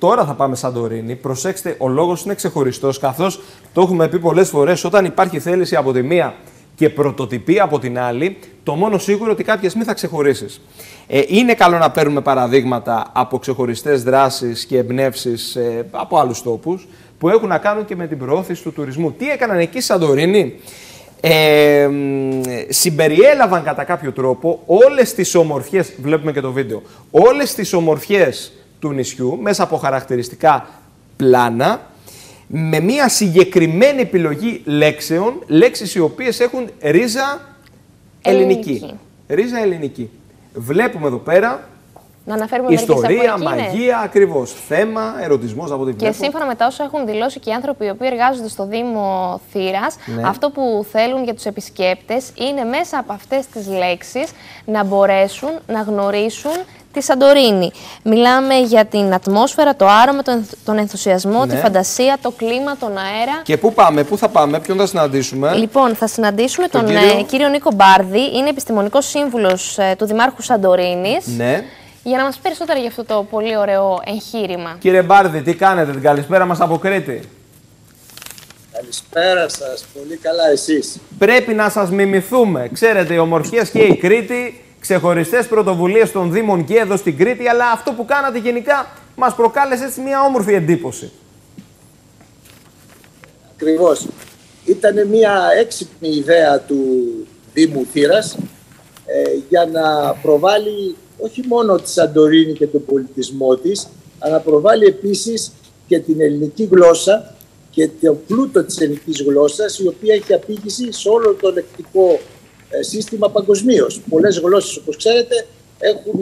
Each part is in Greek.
Τώρα θα πάμε Σαντορίνη. Προσέξτε, ο λόγος είναι ξεχωριστός, καθώς το έχουμε πει πολλές φορές, όταν υπάρχει θέληση από τη μία και πρωτοτυπία από την άλλη, το μόνο σίγουρο ότι κάποια στιγμή θα ξεχωρίσεις. Είναι καλό να παίρνουμε παραδείγματα από ξεχωριστές δράσεις και εμπνεύσεις από άλλους τόπους που έχουν να κάνουν και με την προώθηση του τουρισμού. Τι έκαναν εκεί Σαντορίνη? Συμπεριέλαβαν κατά κάποιο τρόπο όλες τις ομορφιές, βλέπουμε και το βίντεο, όλες τις ομορφιές του νησιού μέσα από χαρακτηριστικά πλάνα, με μια συγκεκριμένη επιλογή λέξεων, λέξεις οι οποίες έχουν ρίζα ελληνική. Ρίζα ελληνική. Βλέπουμε εδώ πέρα να ιστορία, μαγεία, ακριβώς. Θέμα, ερωτισμός από τη βλέπω. Και σύμφωνα με τα όσα έχουν δηλώσει και οι άνθρωποι οι οποίοι εργάζονται στο Δήμο Θήρας, ναι, αυτό που θέλουν για τους επισκέπτες είναι μέσα από αυτές τις λέξεις να μπορέσουν να γνωρίσουν τη Σαντορίνη. Μιλάμε για την ατμόσφαιρα, το άρωμα, τον ενθουσιασμό, ναι, τη φαντασία, το κλίμα, τον αέρα. Και πού πάμε, πού θα πάμε, ποιον θα συναντήσουμε? Λοιπόν, θα συναντήσουμε τον κύριο Νίκο Μπάρδη, είναι επιστημονικός σύμβουλος του Δημάρχου Σαντορίνης. Ναι. Για να μας πει περισσότερα για αυτό το πολύ ωραίο εγχείρημα. Κύριε Μπάρδη, τι κάνετε? Την καλησπέρα μας από Κρήτη. Καλησπέρα σας, πολύ καλά εσείς. Πρέπει να σας μιμηθούμε. Ξέρετε, οι ομορφιές και η Κρήτη, ξεχωριστές πρωτοβουλίες των Δήμων και εδώ στην Κρήτη, αλλά αυτό που κάνατε γενικά μας προκάλεσε έτσι μια όμορφη εντύπωση. Ακριβώς. Ήταν μια έξυπνη ιδέα του Δήμου Θήρας για να προβάλλει όχι μόνο τη Σαντορίνη και τον πολιτισμό της, αλλά προβάλλει επίσης και την ελληνική γλώσσα και το πλούτο της ελληνικής γλώσσας, η οποία έχει απήγηση σε όλο το λεκτικό σύστημα παγκοσμίως. Πολλές γλώσσες, όπως ξέρετε, έχουν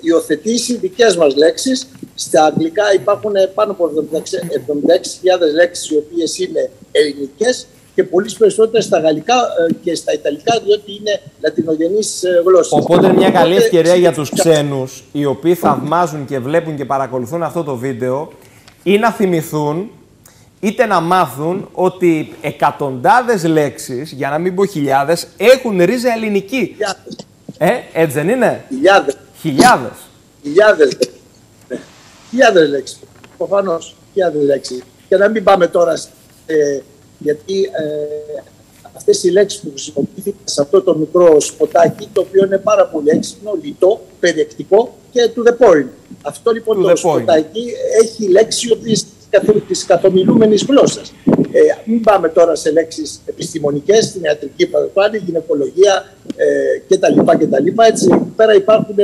υιοθετήσει δικές μας λέξεις. Στα αγγλικά υπάρχουν πάνω από 76.000 λέξεις, οι οποίες είναι ελληνικές, και πολύ περισσότερα στα γαλλικά και στα ιταλικά, διότι είναι λατινογενείς γλώσσες. Οπότε μια καλή ευκαιρία για τους ξένους, οι οποίοι θαυμάζουν και βλέπουν και παρακολουθούν αυτό το βίντεο, ή να θυμηθούν, είτε να μάθουν ότι εκατοντάδες λέξεις, για να μην πω χιλιάδες, έχουν ρίζα ελληνική. Χιλιάδες. Έτσι δεν είναι? Χιλιάδες. Χιλιάδες λέξεις. Προφανώς, χιλιάδες λέξεις. Και να μην πάμε τώρα γιατί αυτές οι λέξεις που χρησιμοποιήθηκαν σε αυτό το μικρό σποτάκι, το οποίο είναι πάρα πολύ έξυπνο, λιτό, περιεκτικό και to the point. Αυτό λοιπόν το σποτάκι έχει λέξη της καθομιλούμενης γλώσσας. Μην πάμε τώρα σε λέξεις επιστημονικές, στην ιατρική παραπάνω, γυναικολογία κτλ. Έτσι, εκεί πέρα υπάρχουν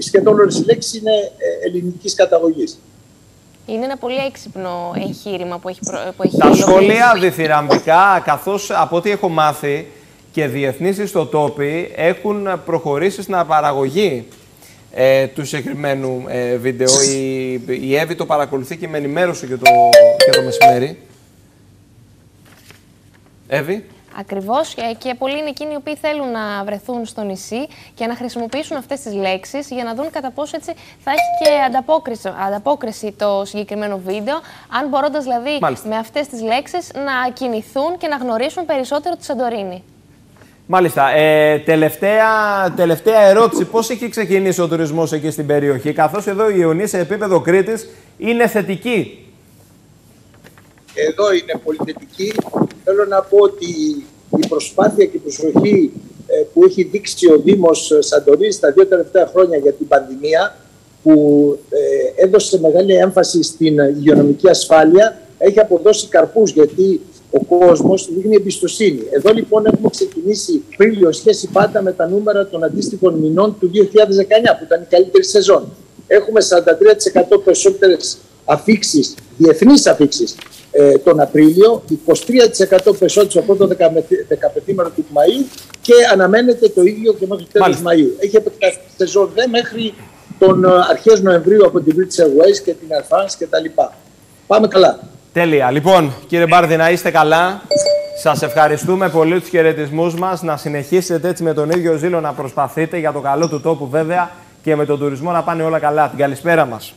σχεδόν όλες οι λέξεις είναι ελληνικής καταγωγής. Είναι ένα πολύ έξυπνο εγχείρημα που έχει Τα σχόλια διθυραμβικά, καθώς από ό,τι έχω μάθει και διεθνείς ιστοτόποι έχουν προχωρήσει στην απαραγωγή του συγκεκριμένου βίντεο. Η Εύη το παρακολουθεί και με ενημέρωσε και το μεσημέρι. Εύη. Ακριβώς, και πολλοί είναι εκείνοι οι οποίοι θέλουν να βρεθούν στο νησί και να χρησιμοποιήσουν αυτές τις λέξεις για να δουν κατά πόσο έτσι θα έχει και ανταπόκριση το συγκεκριμένο βίντεο, αν μπορώντας δηλαδή με αυτές τις λέξεις να κινηθούν και να γνωρίσουν περισσότερο τη Σαντορίνη. Μάλιστα. Τελευταία ερώτηση. Πώς έχει ξεκινήσει ο τουρισμός εκεί στην περιοχή, καθώς εδώ η Ιωνία σε επίπεδο Κρήτης είναι θετική? Εδώ είναι πολυθετική. Θέλω να πω ότι η προσπάθεια και η προσοχή που έχει δείξει ο Δήμος Σαντορίνης τα δύο τελευταία χρόνια για την πανδημία, που έδωσε μεγάλη έμφαση στην υγειονομική ασφάλεια, έχει αποδώσει καρπούς, γιατί ο κόσμος δείχνει εμπιστοσύνη. Εδώ λοιπόν έχουμε ξεκινήσει πριν σχέση πάντα με τα νούμερα των αντίστοιχων μηνών του 2019, που ήταν η καλύτερη σεζόν. Έχουμε 43% περισσότερες αφήξεις, διεθνείς αφήξεις, τον Απρίλιο, 23% περισσότερο από το 15ήμερο του Μαΐου, και αναμένεται το ίδιο και μέχρι το τέλος Μαΐου. Έχει επεκταθεί σεζόν δε μέχρι τον αρχές Νοεμβρίου από την British Airways και την Air France κτλ. Πάμε καλά. Τέλεια. Λοιπόν, κύριε Μπάρδη, να είστε καλά. Σας ευχαριστούμε πολύ, τους χαιρετισμούς μας. Να συνεχίσετε έτσι με τον ίδιο ζήλο να προσπαθείτε για το καλό του τόπου βέβαια, και με τον τουρισμό να πάνε όλα καλά. Την καλησπέρα μας.